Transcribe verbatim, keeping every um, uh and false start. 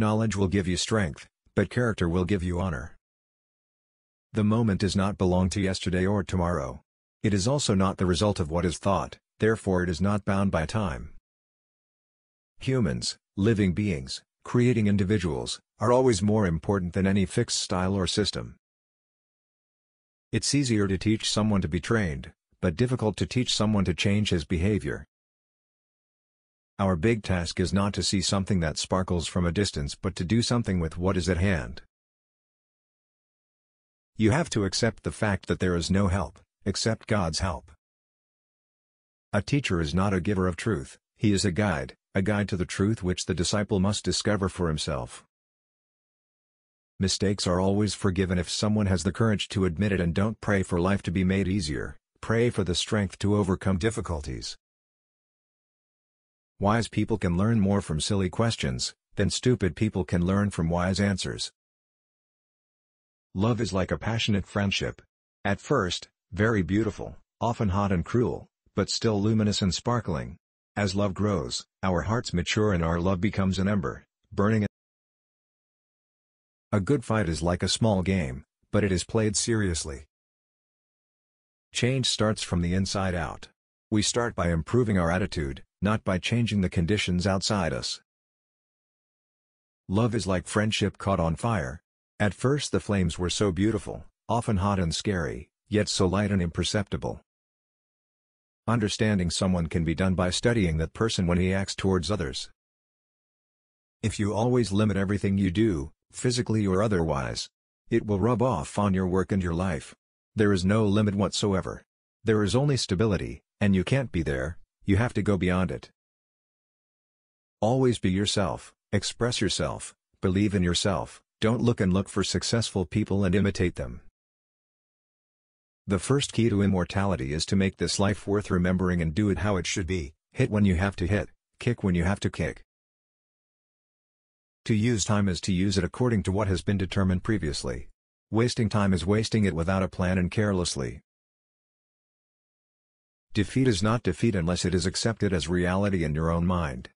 Knowledge will give you strength, but character will give you honor. The moment does not belong to yesterday or tomorrow. It is also not the result of what is thought, therefore it is not bound by time. Humans, living beings, creating individuals, are always more important than any fixed style or system. It's easier to teach someone to be trained, but difficult to teach someone to change his behavior. Our big task is not to see something that sparkles from a distance, but to do something with what is at hand. You have to accept the fact that there is no help, except God's help. A teacher is not a giver of truth, he is a guide, a guide to the truth which the disciple must discover for himself. Mistakes are always forgiven if someone has the courage to admit it, and don't pray for life to be made easier, pray for the strength to overcome difficulties. Wise people can learn more from silly questions than stupid people can learn from wise answers. Love is like a passionate friendship. At first, very beautiful, often hot and cruel, but still luminous and sparkling. As love grows, our hearts mature and our love becomes an ember, burning. A good fight is like a small game, but it is played seriously. Change starts from the inside out. We start by improving our attitude, not by changing the conditions outside us. Love is like friendship caught on fire. At first the flames were so beautiful, often hot and scary, yet so light and imperceptible. Understanding someone can be done by studying that person when he acts towards others. If you always limit everything you do, physically or otherwise, it will rub off on your work and your life. There is no limit whatsoever. There is only stability, and you can't be there, you have to go beyond it. Always be yourself, express yourself, believe in yourself, don't look and look for successful people and imitate them. The first key to immortality is to make this life worth remembering and do it how it should be, hit when you have to hit, kick when you have to kick. To use time is to use it according to what has been determined previously. Wasting time is wasting it without a plan and carelessly. Defeat is not defeat unless it is accepted as reality in your own mind.